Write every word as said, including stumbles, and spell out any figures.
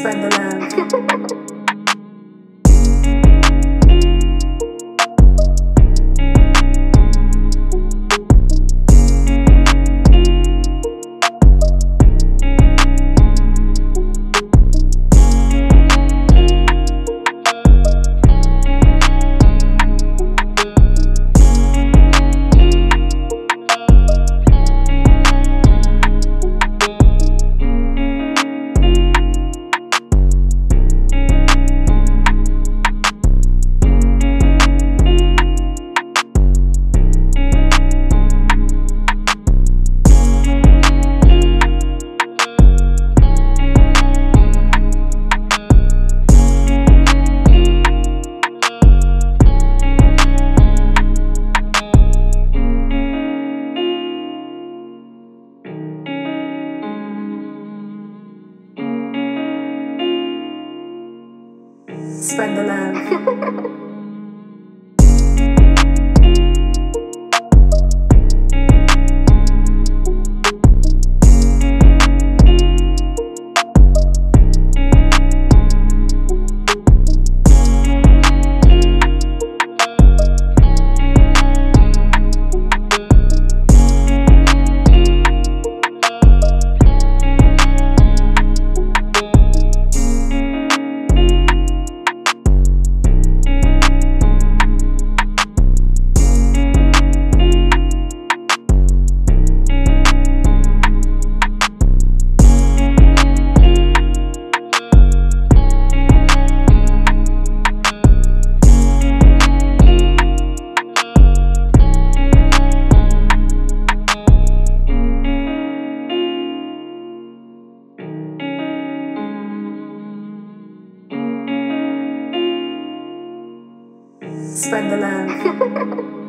spread the love. Spread the love. Spread the love.